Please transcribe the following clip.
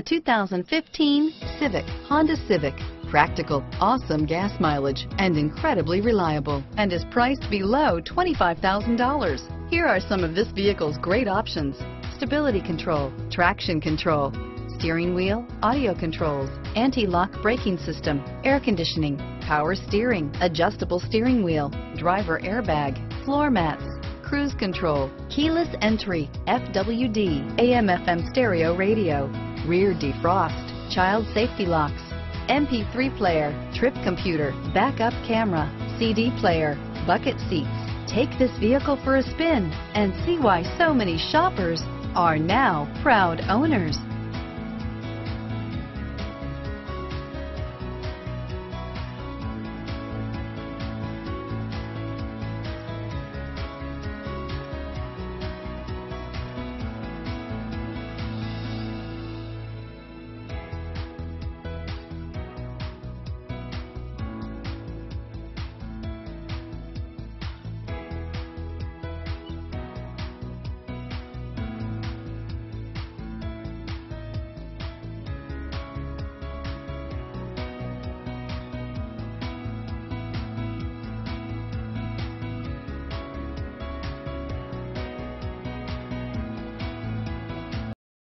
The 2015 Civic, Honda Civic. Practical, awesome gas mileage, and incredibly reliable, and is priced below $25,000. Here are some of this vehicle's great options: stability control, traction control, steering wheel audio controls, anti-lock braking system, air conditioning, power steering, adjustable steering wheel, driver airbag, floor mats, cruise control, keyless entry, FWD, AM/FM stereo radio, rear defrost, child safety locks, MP3 player, trip computer, backup camera, CD player, bucket seats. Take this vehicle for a spin and see why so many shoppers are now proud owners.